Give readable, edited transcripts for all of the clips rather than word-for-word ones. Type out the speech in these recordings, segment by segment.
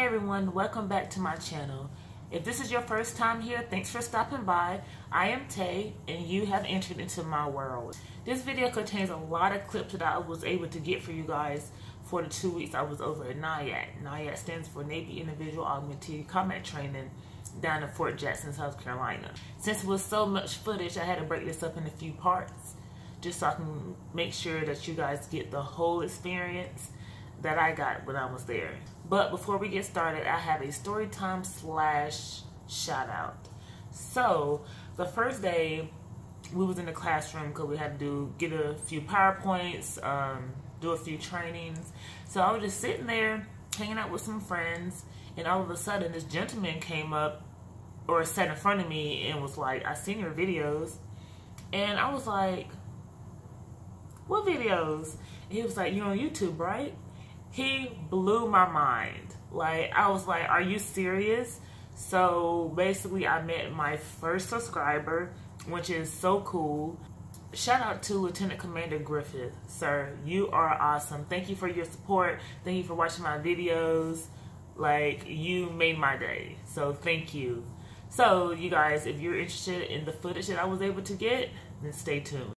Hey everyone, welcome back to my channel. If this is your first time here, thanks for stopping by. I am Tay, and you have entered into my world. This video contains a lot of clips that I was able to get for you guys for the 2 weeks I was over at NIAC. NIAC stands for Navy Individual Augmentee Combat Training down in Fort Jackson, South Carolina. Since it was so much footage, I had to break this up into a few parts just so I can make sure that you guys get the whole experience that I got when I was there. But before we get started, I have a story time slash shout out. So the first day we was in the classroom because we had to get a few PowerPoints, do a few trainings. So I was just sitting there hanging out with some friends, and all of a sudden this gentleman came up or sat in front of me and was like, "I seen your videos." And I was like, "What videos?" And he was like, "You're on YouTube, right?" He blew my mind. Like, I was like, "Are you serious?" So basically I met my first subscriber, which is so cool. Shout out to Lieutenant Commander Griffith. Sir, you are awesome. Thank you for your support. Thank you for watching my videos. Like, you made my day. So thank you. So you guys, if you're interested in the footage that I was able to get, then stay tuned.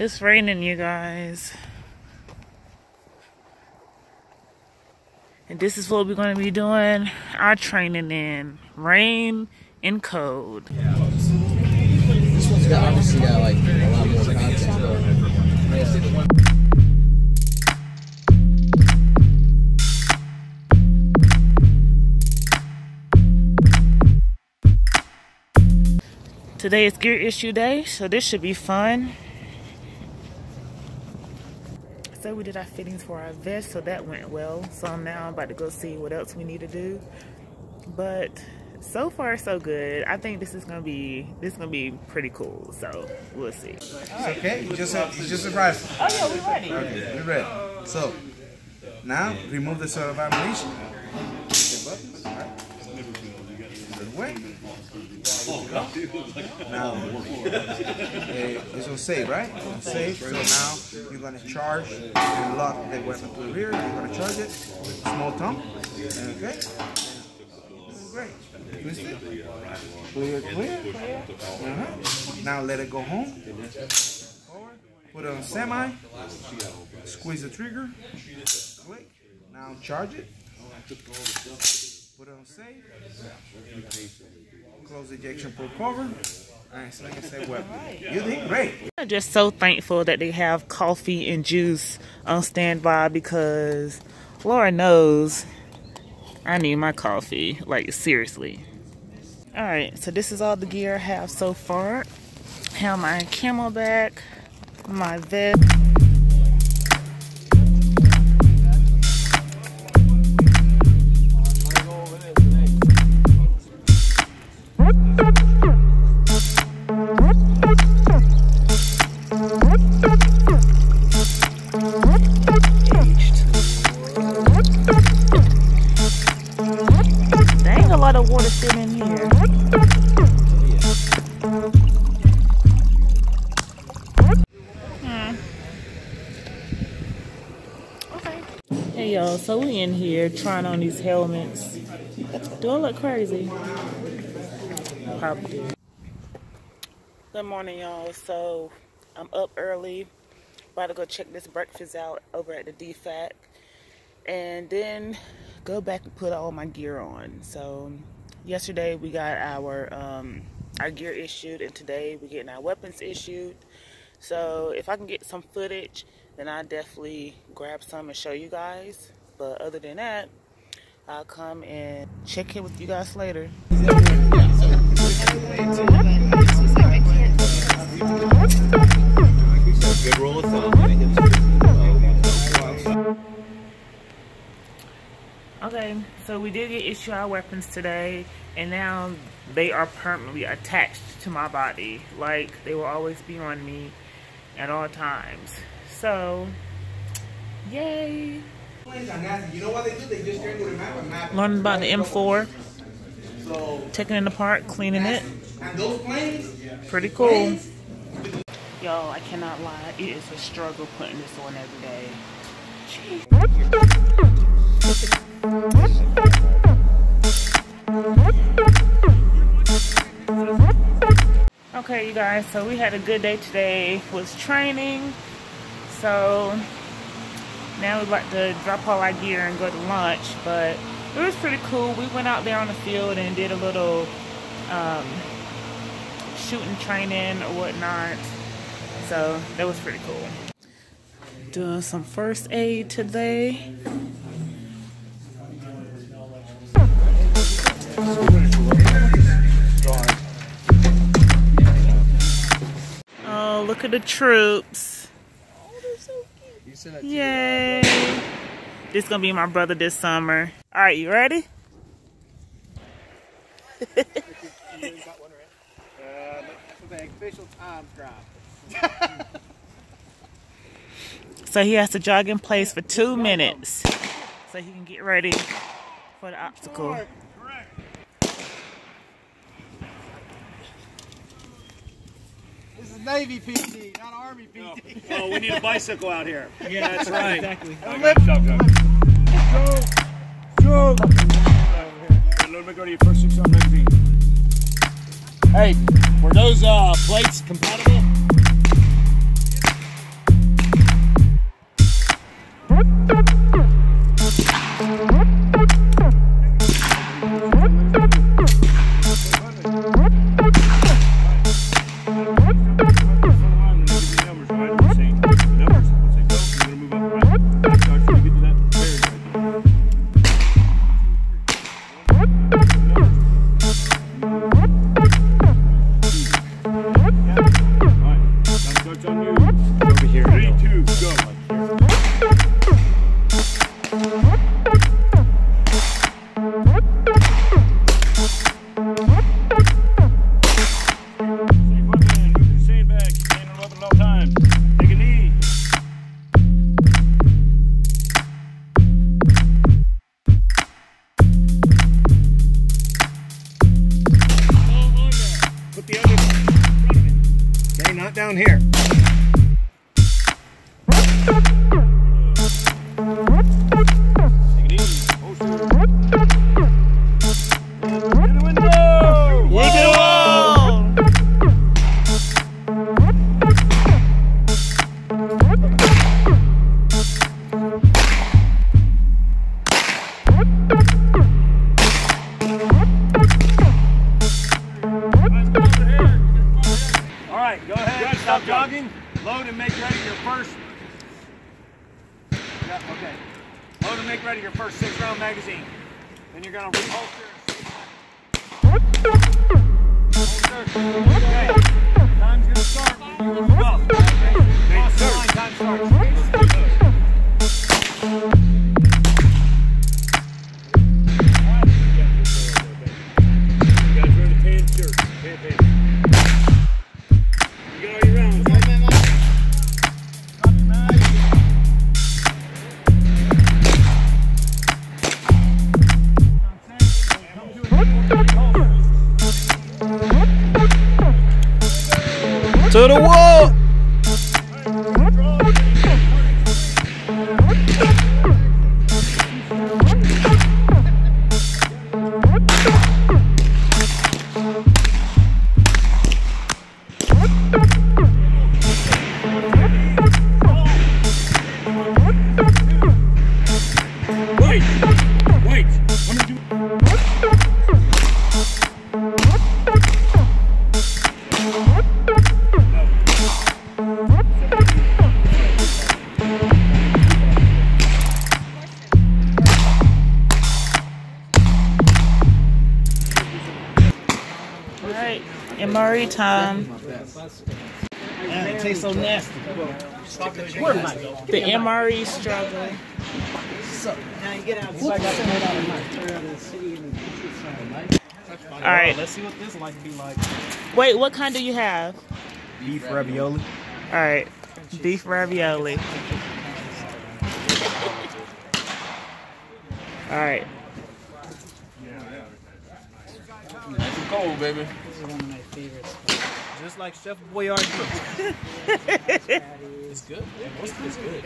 It's raining, you guys, and this is what we're going to be doing our training in: rain and cold. This one's got, obviously got like a lot more content. Today is gear issue day, so this should be fun. So we did our fittings for our vest, so that went well. So now I'm about to go see what else we need to do. But so far, so good. I think this is gonna be pretty cool. So we'll see. Okay, you just arrived. Oh yeah, we're ready. Okay, we're ready. So now remove the vibration. Now, it's on save, right? It's on save. So now you're going to charge and lock the weapon to the rear. You're going to charge it with a small thumb. Okay. Great. Twist it. Clear, clear. Now let it go home. Put it on semi. Squeeze the trigger. Click. Now charge it. Put it on safe. Close ejection port cover. Alright, so like I said, well, you did great. I'm just so thankful that they have coffee and juice on standby, because Laura knows I need my coffee. Like, seriously. Alright, so this is all the gear I have so far. I have my Camelback, my vest. video, so we in here trying on these helmets. Do I look crazy? Probably. Good morning, y'all. So I'm up early, about to go check this breakfast out over at the DFAC, and then go back and put all my gear on. So yesterday we got our gear issued, and today we're getting our weapons issued. So if I can get some footage, then I'll definitely grab some and show you guys. But other than that, I'll come and check in with you guys later. Okay, so we did get issued our weapons today, and now they are permanently attached to my body. Like, they will always be on me at all times. So, yay! Learning about the M4, taking it apart, cleaning it. Pretty cool. Yo, I cannot lie, it is a struggle putting this on every day. Jeez. Okay, you guys, so we had a good day today with training. So now we're about to drop all our gear and go to lunch, but it was pretty cool. We went out there on the field and did a little shooting training or whatnot, so that was pretty cool. Doing some first aid today. Oh, look at the troops. Yay! This is gonna be my brother this summer. All right, you ready? So he has to jog in place for 2 minutes so he can get ready for the obstacle. This is Navy PT, not Army PT. Oh, we need a bicycle out here. Yeah, that's right. Exactly. Go. Let me go to your first 6 on 19. Hey, were those plates compatible? Down here. To the wall! MRE time. It tastes so nasty. The MRE struggle. Now you get out of the all right. Let's see what this life be like. Wait, what kind do you have? Beef ravioli. All right. Beef ravioli. All right. Nice and cold, baby. This is one of my favorite spots. Just like Chef Boyardee. It's good. It's good.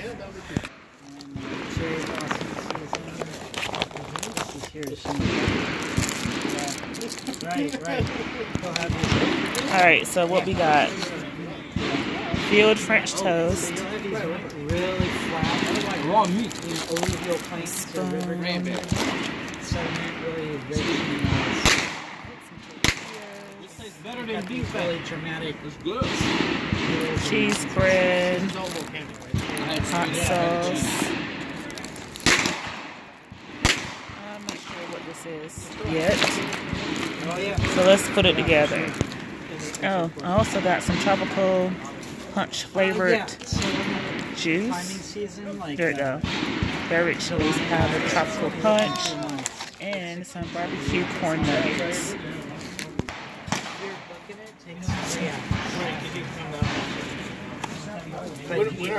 All right, so what we got? Field French toast. Really flat. Raw meat. It's better than beef. Really dramatic. It's good. Cheese bread. Hot sauce. I'm not sure what this is yet. Oh, yeah. So let's put it together. Oh, I also got some tropical punch flavored juice. There we go. Berry chilies powdered tropical punch and some barbecue corn nuggets.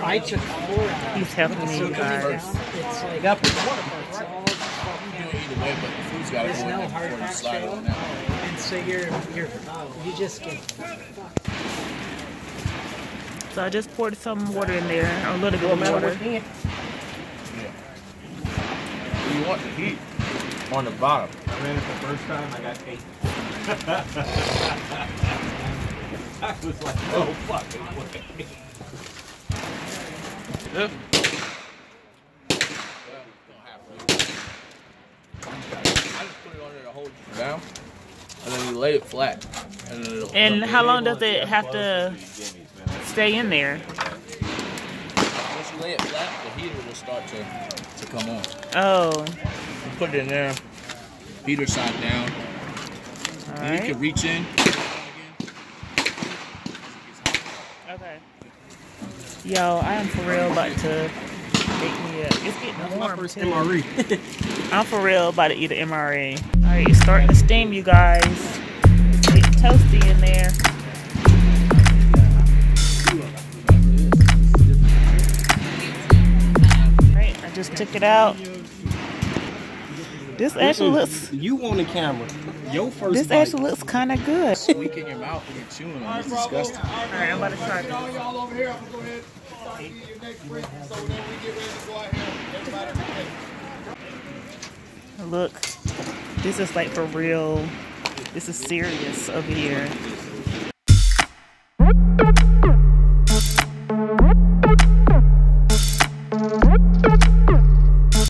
I took 4. He's helping me, guys. It's like up. There's no hard knock show, and so you just get. So I just poured some water in there, a little bit of water. Yeah. You want the heat on the bottom. I mean, it's the first time I got 8. I was like, no fucking way. Yeah. I just put it on there to hold it down, and then you lay it flat. And how long does it have to stay in there? Once you lay it flat, the heater will start to come on. Oh. You put it in there, heater side down. All right. You can reach in. Yo, I am for real about to eat me up. It's getting warm. MRE. I'm for real about to eat an MRE. All right, it's starting to steam, you guys. It's getting toasty in there. All right, I just took it out. This actually looks. You on the camera? Your first. This bite actually looks kind of good. Squeak in your mouth when you're chewing on it. It's disgusting. All right, I'm about to try this. Look, this is like for real. This is serious over here.